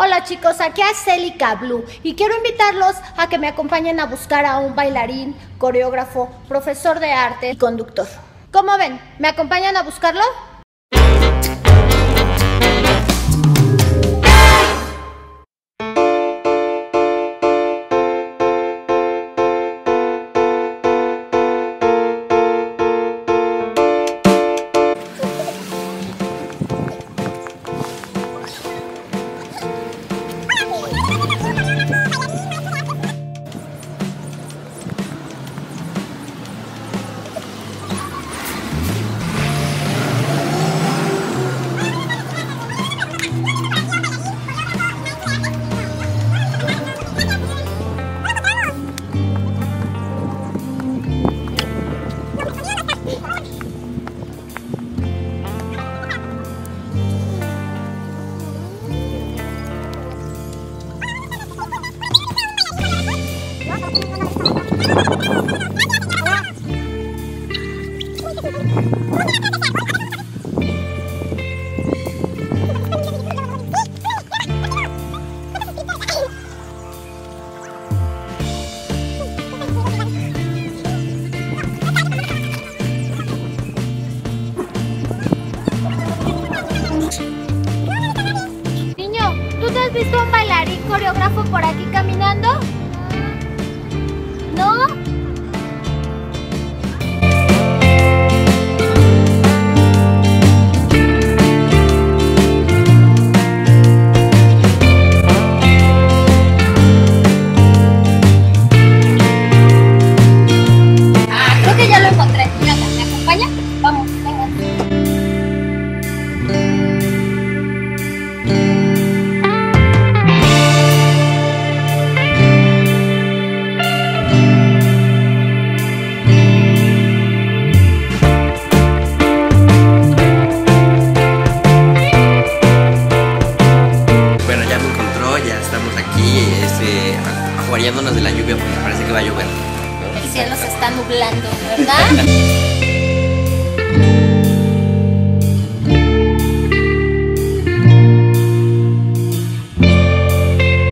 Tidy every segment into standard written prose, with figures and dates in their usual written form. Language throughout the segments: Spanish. Hola chicos, aquí Acelika Blue y quiero invitarlos a que me acompañen a buscar a un bailarín, coreógrafo, profesor de arte y conductor. ¿Cómo ven? ¿Me acompañan a buscarlo? ¿Coreógrafo por aquí caminando? ¿No? Ah, creo que ya lo encontré. Mira, ¿me acompaña? Vamos, venga. Aguariándonos de la lluvia porque parece que va a llover. El cielo se está nublando, ¿verdad?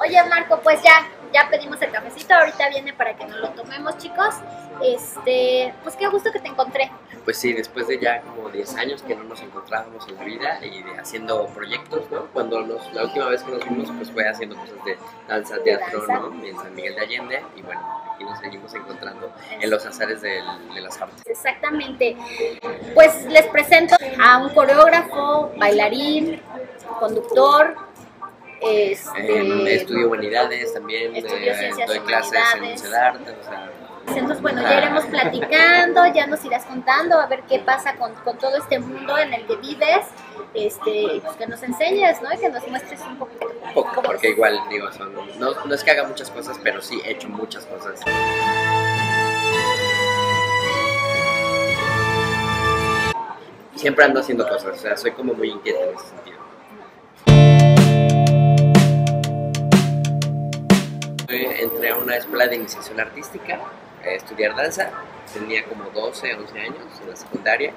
Oye Marco, pues ya pedimos el cafecito, ahorita viene para que nos lo tomemos, chicos. Pues qué gusto que te encontré. Pues sí, después de ya como 10 años que no nos encontrábamos en la vida y de haciendo proyectos, ¿no? La última vez que nos vimos pues fue haciendo cosas de danza, teatro, ¿no? En San Miguel de Allende, y bueno, aquí nos seguimos encontrando en los azares de las artes. Exactamente. Pues les presento a un coreógrafo, bailarín, conductor. Estudio humanidades también, doy clases en el CEDAR, o sea. Entonces, bueno, ya iremos platicando, ya nos irás contando a ver qué pasa con todo este mundo en el que vives, pues que nos enseñes, ¿no? Y que nos muestres un poquito. Porque igual, digo, no es que haga muchas cosas, pero sí he hecho muchas cosas. Siempre ando haciendo cosas, o sea, soy como muy inquieta en ese sentido. Entré a una escuela de iniciación artística a estudiar danza, tenía como 12 o 11 años en la secundaria.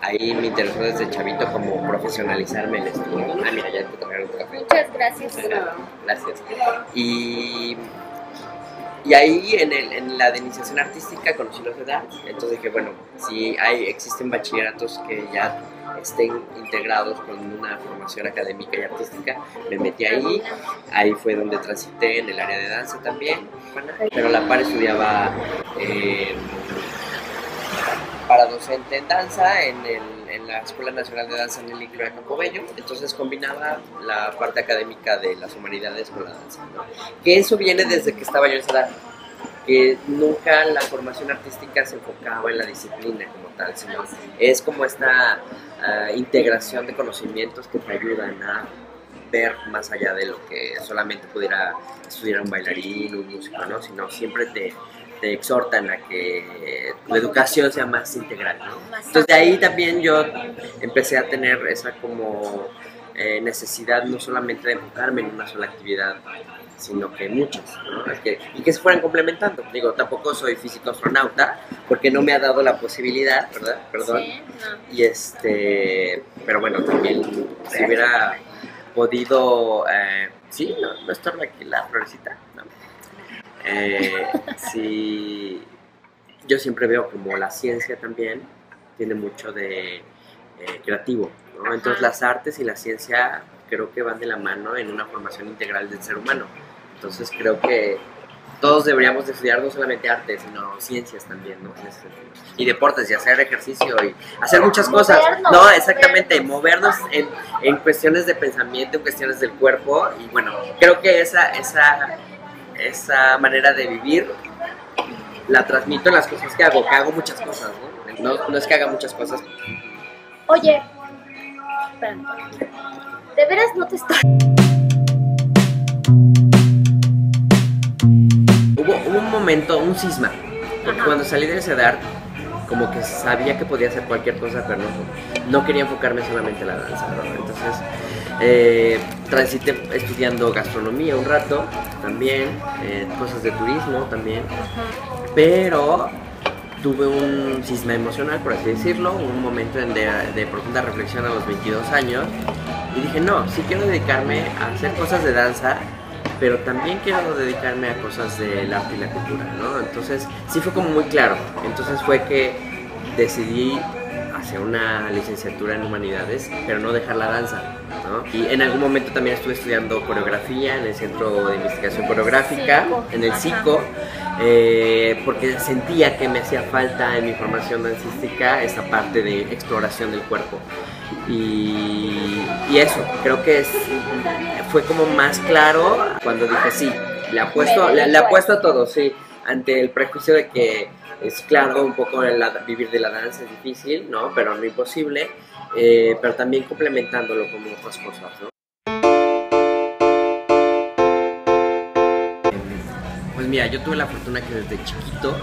Ahí me interesó desde chavito como profesionalizarme el estudio. Ah, mira, ya te tomaron tu café. Muchas gracias. Gracias. Y ahí en la de iniciación artística conocí la CEDAR, entonces dije, bueno, si existen bachilleratos que ya estén integrados con una formación académica y artística, me metí ahí, fue donde transité en el área de danza también, pero a la par estudiaba para docente en danza en la Escuela Nacional de Danza en el Iñaki Covello, entonces combinaba la parte académica de las humanidades con la danza, ¿no? Que eso viene desde que estaba yo en esa edad, que nunca la formación artística se enfocaba en la disciplina como tal, sino es como esta integración de conocimientos que te ayudan a ver más allá de lo que solamente pudiera estudiar un bailarín, un músico, ¿no? Sino siempre te exhortan a que la educación sea más integral, ¿no? Entonces de ahí también yo empecé a tener esa como necesidad no solamente de enfocarme en una sola actividad, sino que muchas, ¿no? Y que se fueran complementando. Digo, tampoco soy físico astronauta, porque no me ha dado la posibilidad, ¿verdad? Perdón. Sí, no. Pero bueno, también si hubiera podido, sí, no estorba aquí la florecita, no. Sí, yo siempre veo como la ciencia también tiene mucho de creativo, ¿no? Entonces las artes y la ciencia creo que van de la mano en una formación integral del ser humano. Entonces creo que todos deberíamos de estudiar no solamente artes, sino ciencias también, ¿no? Y deportes, y hacer ejercicio, y hacer muchas cosas. No, exactamente, movernos en cuestiones de pensamiento, en cuestiones del cuerpo. Y bueno, creo que esa manera de vivir la transmito en las cosas que hago muchas cosas, ¿no? No es que haga muchas cosas. Oye, espérame. De veras no te estoy... Hubo un momento, un cisma, porque cuando salí del CEDAR, como que sabía que podía hacer cualquier cosa, pero no quería enfocarme solamente en la danza, ¿no? Entonces, transité estudiando gastronomía un rato, también, cosas de turismo también, pero tuve un cisma emocional, por así decirlo, un momento de profunda reflexión a los 22 años, y dije, no, sí quiero dedicarme a hacer cosas de danza, pero también quiero dedicarme a cosas del arte y la cultura, ¿no? Entonces, sí fue como muy claro. Entonces fue que decidí hacer una licenciatura en Humanidades, pero no dejar la danza, ¿no? Y en algún momento también estuve estudiando coreografía en el Centro de Investigación Coreográfica, en el CICO, porque sentía que me hacía falta en mi formación dancística esa parte de exploración del cuerpo. Y eso, creo que fue como más claro cuando dije sí, le apuesto a todo, sí, ante el prejuicio de que es claro, un poco vivir de la danza es difícil, ¿no? Pero no imposible, pero también complementándolo con otras cosas, ¿no? Pues mira, yo tuve la fortuna que desde chiquito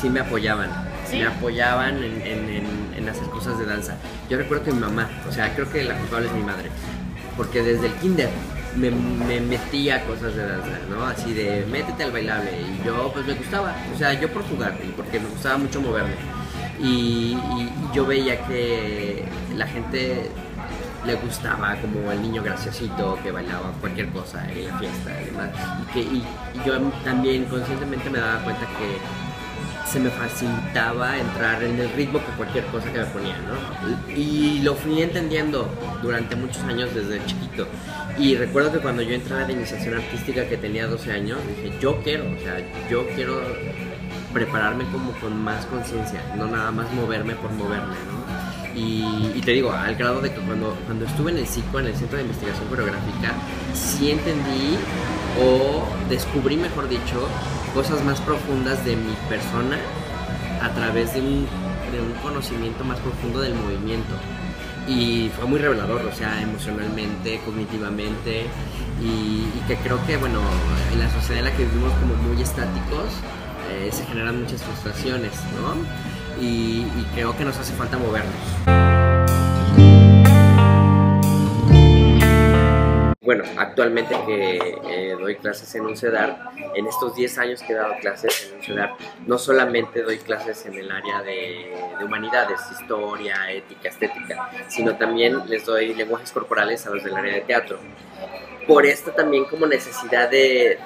sí me apoyaban. ¿Sí? Me apoyaban en hacer cosas de danza. Yo recuerdo que mi mamá, o sea, creo que la culpable es mi madre, porque desde el kinder me metía cosas de danza, ¿no? Así de, métete al bailable, y yo pues me gustaba, o sea, yo por jugar, y porque me gustaba mucho moverme, y yo veía que la gente le gustaba como el niño graciosito que bailaba cualquier cosa en la fiesta y demás, y yo también conscientemente me daba cuenta que se me facilitaba entrar en el ritmo que cualquier cosa que me ponía, ¿no? Y lo fui entendiendo durante muchos años desde chiquito. Y recuerdo que cuando yo entré a la iniciación artística, que tenía 12 años, dije, yo quiero prepararme como con más conciencia, no nada más moverme por moverme, ¿no? Y te digo, al grado de que cuando estuve en el CICO, en el Centro de Investigación Coreográfica, sí entendí o descubrí, mejor dicho, cosas más profundas de mi persona a través de un conocimiento más profundo del movimiento, y fue muy revelador, o sea, emocionalmente, cognitivamente, y que creo que, bueno, en la sociedad en la que vivimos como muy estáticos, se generan muchas frustraciones, ¿no? Y creo que nos hace falta movernos. Bueno, actualmente que doy clases en un CEDAR, en estos 10 años que he dado clases en un CEDAR, no solamente doy clases en el área de humanidades, historia, ética, estética, sino también les doy lenguajes corporales a los del área de teatro. Por esta también como necesidad de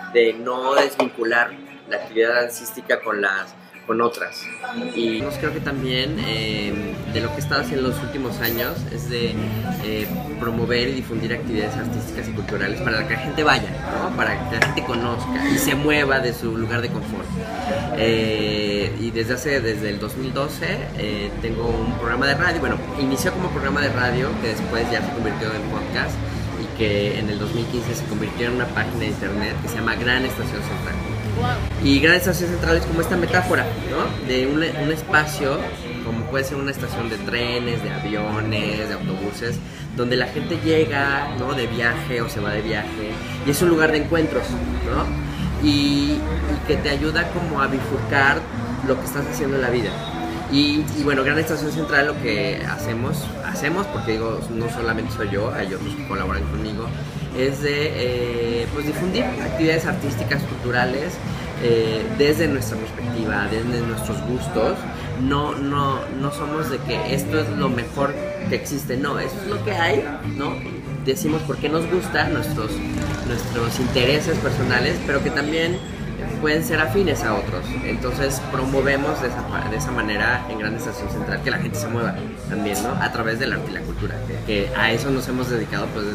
no desvincular la actividad dancística con otras. Y creo que también de lo que he estado haciendo en los últimos años es de promover y difundir actividades artísticas y culturales para que la gente vaya, ¿no? Para que la gente conozca y se mueva de su lugar de confort. Y desde el 2012 tengo un programa de radio, bueno, inició como programa de radio que después ya se convirtió en podcast y que en el 2015 se convirtió en una página de internet que se llama Gran Estación Central. Y Gran Estación Central es como esta metáfora, ¿no? De un espacio, como puede ser una estación de trenes, de aviones, de autobuses, donde la gente llega, ¿no? De viaje o se va de viaje, y es un lugar de encuentros, ¿no? Y que te ayuda como a bifurcar lo que estás haciendo en la vida. Y bueno, Gran Estación Central lo que hacemos, porque digo, no solamente soy yo, hay otros que colaboran conmigo, es de pues difundir actividades artísticas, culturales, desde nuestra perspectiva, desde nuestros gustos. No somos de que esto es lo mejor que existe, no, eso es lo que hay, ¿no? decimos por qué nos gustan nuestros intereses personales, pero que también pueden ser afines a otros. Entonces promovemos de esa manera en Gran Estación Central que la gente se mueva también, ¿no? A través del arte y la cultura, que a eso nos hemos dedicado pues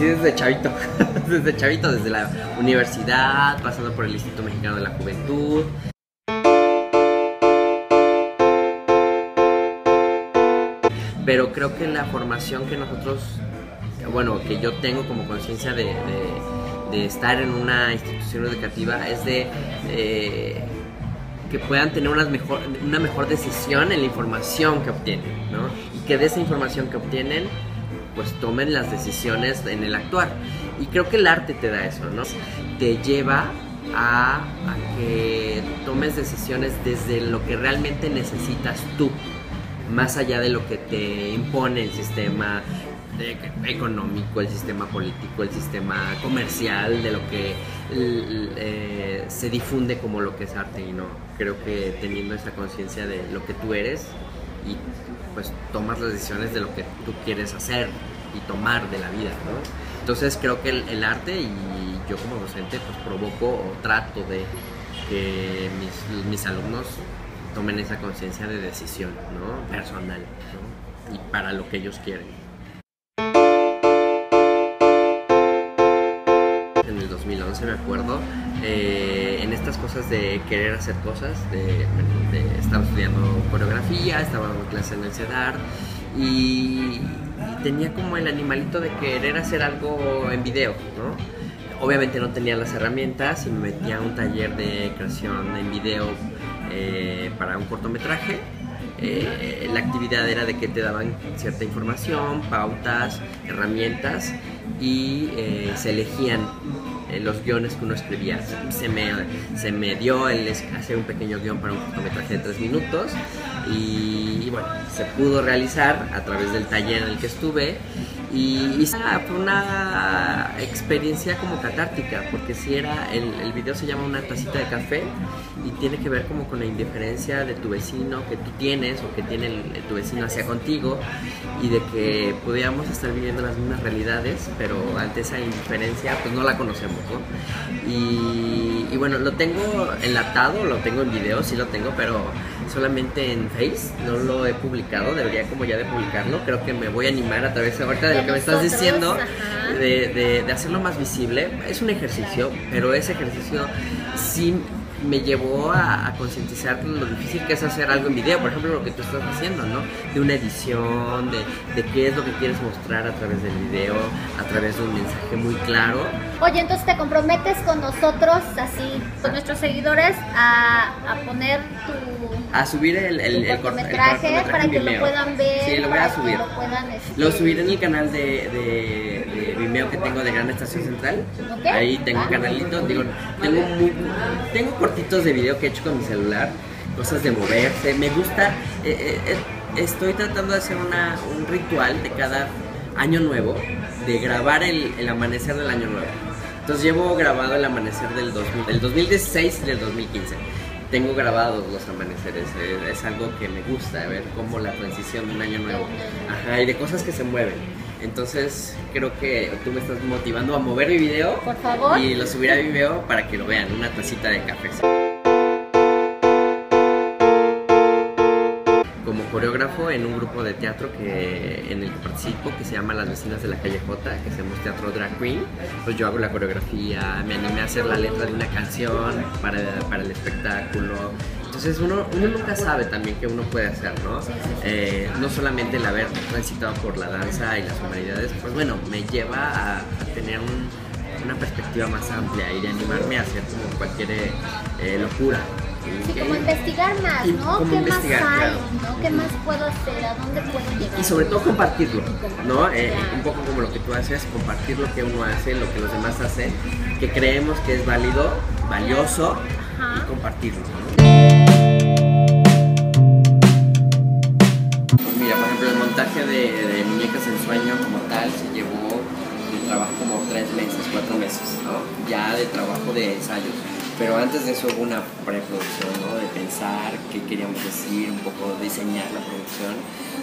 desde chavito, desde la universidad, pasando por el Instituto Mexicano de la Juventud. Pero creo que la formación que nosotros, bueno, que yo tengo como conciencia de estar en una institución educativa es de que puedan tener una mejor decisión en la información que obtienen, ¿no? Y que de esa información que obtienen, pues tomen las decisiones en el actuar. Y creo que el arte te da eso, ¿no? Te lleva a que tomes decisiones desde lo que realmente necesitas tú, más allá de lo que te impone el sistema económico, el sistema político, el sistema comercial, de lo que se difunde como lo que es arte. Y no, creo que teniendo esa conciencia de lo que tú eres, y pues tomas las decisiones de lo que tú quieres hacer y tomar de la vida, ¿no? Entonces creo que el arte, y yo como docente pues provoco o trato de que mis alumnos tomen esa conciencia de decisión, ¿no? Personal, ¿no? Y para lo que ellos quieren. En el 2011 me acuerdo, en estas cosas de querer hacer cosas, de estaba estudiando coreografía, estaba dando clase en el CEDAR y tenía como el animalito de querer hacer algo en video, ¿no? Obviamente no tenía las herramientas y me metí a un taller de creación en video para un cortometraje. La actividad era de que te daban cierta información, pautas, herramientas y se elegían los guiones que uno escribía. Se me dio el hacer un pequeño guión para un cortometraje de 3 minutos y bueno, se pudo realizar a través del taller en el que estuve y fue una experiencia como catártica, porque si era, el video se llama Una Tacita de Café y tiene que ver como con la indiferencia de tu vecino que tú tienes o que tiene tu vecino hacia contigo, y de que podíamos estar viviendo las mismas realidades, pero ante esa indiferencia pues no la conocemos, ¿no? Y bueno, lo tengo enlatado, lo tengo en video, sí lo tengo, pero solamente en Face, no lo he publicado, debería como ya de publicarlo. Creo que me voy a animar a través ahorita de lo que me estás diciendo, de hacerlo más visible. Es un ejercicio, pero ese ejercicio sí me llevó a concientizar lo difícil que es hacer algo en video, por ejemplo lo que tú estás haciendo, ¿no? De una edición, de qué es lo que quieres mostrar a través del video, a través de un mensaje muy claro. Oye, entonces te comprometes con nosotros, así, con nuestros seguidores, a poner subir el cortometraje para que lo puedan ver. Sí, lo voy a subir. Lo subiré en el canal de Vimeo que tengo de Gran Estación Central. Okay. Ahí tengo un canalito, digo, tengo cortitos de video que he hecho con mi celular, cosas de moverse. Me gusta, estoy tratando de hacer un ritual de cada año nuevo, de grabar el amanecer del año nuevo. Entonces llevo grabado el amanecer del 2016 y del 2015. Tengo grabados los amaneceres, es algo que me gusta, ver cómo la transición de un año nuevo, ajá, y de cosas que se mueven. Entonces creo que tú me estás motivando a mover mi video. Por favor. Y lo subiré a Vimeo para que lo vean, Una Tacita de Café. Como coreógrafo en un grupo de teatro en el que participo, que se llama Las Vecinas de la Calle Jota, que hacemos teatro drag queen, pues yo hago la coreografía, me animé a hacer la letra de una canción para el espectáculo. Entonces uno nunca sabe también qué uno puede hacer, ¿no? No solamente el haber transitado por la danza y las humanidades, pues bueno, me lleva a tener una perspectiva más amplia y de animarme a hacer como cualquier locura. Sí, como investigar más, ¿no? ¿Qué más hay? Claro. ¿No? ¿Qué más puedo hacer? ¿A dónde puedo llegar? Y sobre todo compartirlo, ¿no? Un poco como lo que tú haces, compartir lo que uno hace, lo que los demás hacen, que creemos que es válido, valioso, y compartirlo, ¿no? Pues mira, por ejemplo, el montaje de Muñecas en Sueño como tal se llevó de trabajo como 3 meses, 4 meses, ¿no? Ya de trabajo de ensayos. Pero antes de eso hubo una preproducción, ¿no? De pensar qué queríamos decir, un poco diseñar la producción.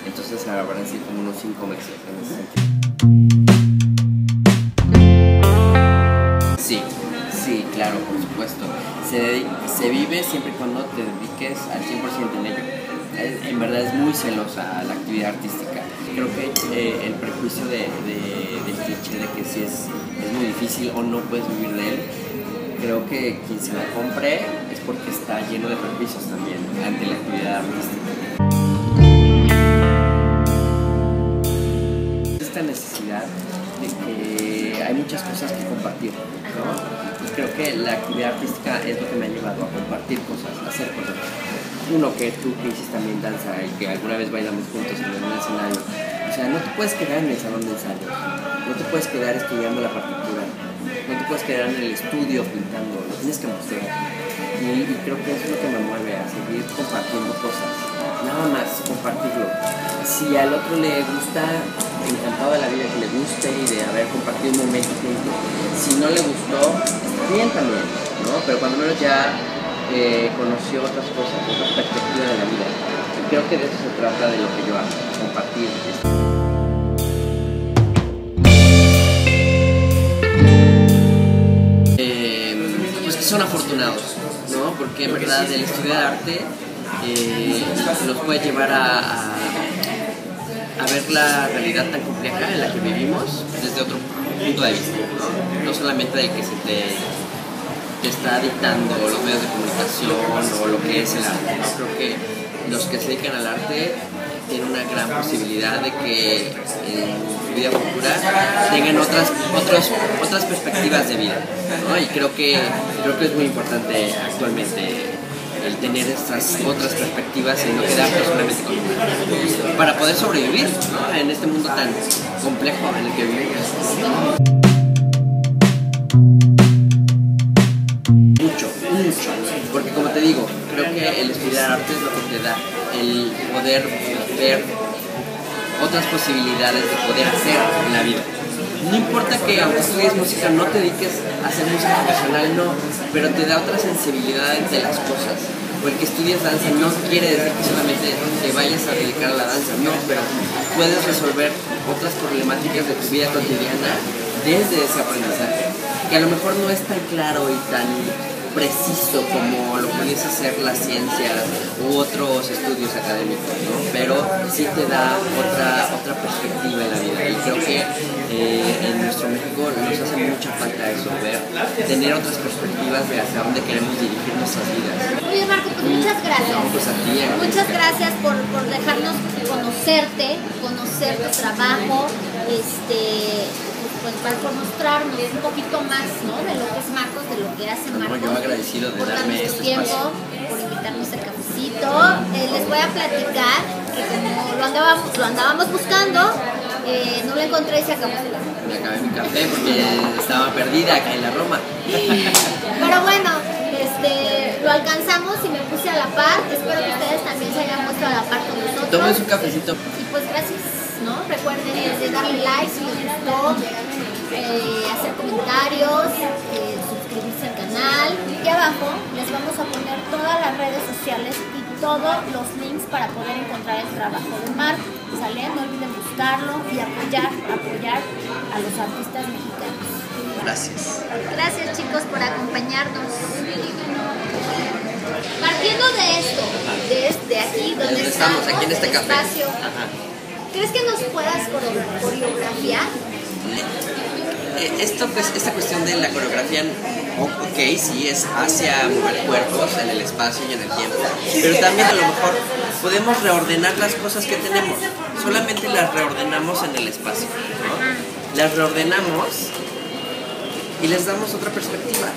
Entonces habrán sido como unos 5 meses en ese sentido. supuesto. Se vive siempre y cuando te dediques al 100% en ello. En verdad es muy celosa a la actividad artística. Creo que el prejuicio del cliché de que si es muy difícil o no puedes vivir de él, creo que quien se la compre es porque está lleno de prejuicios también ante la actividad artística. Esta necesidad de que hay muchas cosas que compartir, ¿no? Y creo que la actividad artística es lo que me ha llevado a compartir cosas, a hacer cosas. Uno, que tú que hiciste también danza y que alguna vez bailamos juntos en un escenario. O sea, no te puedes quedar en el salón de ensayo, no te puedes quedar estudiando la partitura, no te puedes quedar en el estudio pintando, lo tienes que mostrar. Y creo que eso es lo que me mueve a seguir compartiendo cosas, nada más compartirlo. Si al otro le gusta, encantado de la vida que le guste y de haber compartido un momento junto. Si no le gustó, está bien también, ¿no? Pero cuando uno ya conoció otras cosas, otras perspectivas de la vida. Y creo que de eso se trata de lo que yo hago, compartir esto. Pues que son afortunados, ¿no? Porque en verdad el estudiar arte nos puede llevar a ver la realidad tan compleja en la que vivimos desde otro punto de vista, ¿no? No solamente del que se te está dictando los medios de comunicación o lo que es el arte, ¿no? Creo que los que se dedican al arte tienen una gran posibilidad de que en su vida futura tengan otras perspectivas de vida, ¿no? Y creo que es muy importante actualmente el tener estas otras perspectivas y no quedarte solamente con una, para poder sobrevivir, ¿no? En este mundo tan complejo en el que vivimos. Mucho, porque como te digo, creo que el estudiar arte es lo que te da el poder ver otras posibilidades de poder hacer en la vida. No importa que aunque estudies música no te dediques a hacer música profesional, no, pero te da otra sensibilidad de las cosas. Porque estudias danza no quiere decir que solamente te vayas a dedicar a la danza, no, pero puedes resolver otras problemáticas de tu vida cotidiana desde ese aprendizaje, que a lo mejor no es tan claro y tan preciso como lo pudiese hacer las ciencias u otros estudios académicos, ¿no? Pero sí te da otra perspectiva en la vida, y creo que en nuestro México nos hace mucha falta eso, tener otras perspectivas de hacia dónde queremos dirigir nuestras vidas. Muy bien, Marco, pues muchas gracias. No, pues a ti, a muchas gracias por dejarnos conocer tu trabajo, pues por mostrarnos un poquito más, ¿no? De lo que es Marcos, de lo que hace Marcos. Yo agradecido de darme este tiempo, por invitarnos al cafecito. Les voy a platicar que como lo andábamos buscando, no lo encontré y se acabó. Me acabé mi café porque estaba perdida acá en la Roma. Pero bueno, lo alcanzamos y me puse a la par. Espero que ustedes también se hayan puesto a la par con nosotros. Tomen su cafecito. Y pues gracias. ¿No? Recuerden darle like si les gustó, hacer comentarios, suscribirse al canal. Aquí abajo les vamos a poner todas las redes sociales y todos los links para poder encontrar el trabajo de Marco. ¿Sale? No olviden buscarlo y apoyar a los artistas mexicanos. Gracias. Gracias, chicos, por acompañarnos. Partiendo de esto, desde aquí donde estamos, aquí en este café. ¿Crees que nos puedas coreografiar? Esta cuestión de la coreografía, ok, sí, es hacia mover cuerpos en el espacio y en el tiempo, pero también a lo mejor podemos reordenar las cosas que tenemos, solamente las reordenamos en el espacio, ¿no? Las reordenamos y les damos otra perspectiva.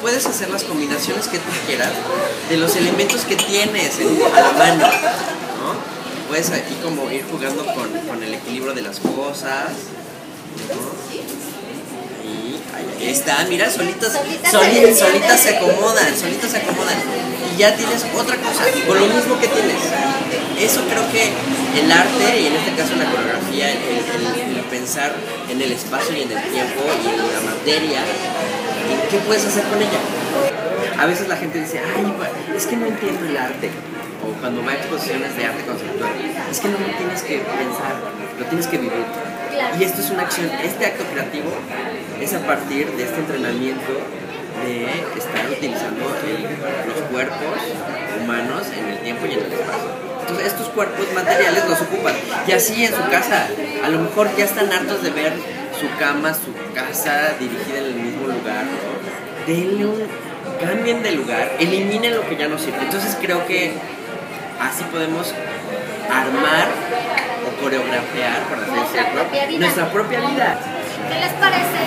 Puedes hacer las combinaciones que tú quieras de los elementos que tienes a la mano, ¿no? Puedes aquí como ir jugando con el equilibrio de las cosas, ¿no? Y ahí está, mira, solitas se acomodan. Y ya tienes otra cosa, con lo mismo que tienes. Eso creo que el arte, y en este caso la coreografía, el pensar en el espacio y en el tiempo y en la materia, ¿y qué puedes hacer con ella? A veces la gente dice, ay, es que no entiendo el arte. O cuando va a exposiciones de arte conceptual, es que no lo tienes que pensar, lo tienes que vivir. Y esto es una acción, este acto creativo es a partir de este entrenamiento de estar utilizando los cuerpos humanos en el tiempo y en el espacio. Entonces estos cuerpos materiales los ocupan, y así en su casa, a lo mejor ya están hartos de ver su cama, su casa dirigida en el mismo lugar, ¿no? Denle cambien de lugar, eliminen lo que ya no sirve. Entonces creo que así podemos armar o coreografiar, por así decirlo, nuestra propia vida. ¿Qué les parece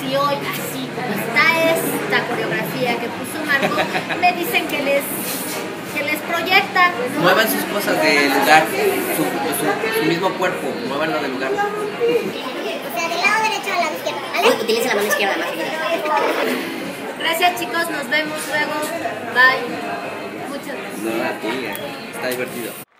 si hoy, así como está esta coreografía que puso Marco, me dicen que les proyectan, ¿no? Muevan sus cosas de lugar, su mismo cuerpo, muévanlo de lugar. O sea, del lado derecho al lado izquierdo, ¿vale? Utilicen la mano izquierda más. Gracias, chicos, nos vemos luego. Bye. Muchas gracias. No, a ti, está divertido.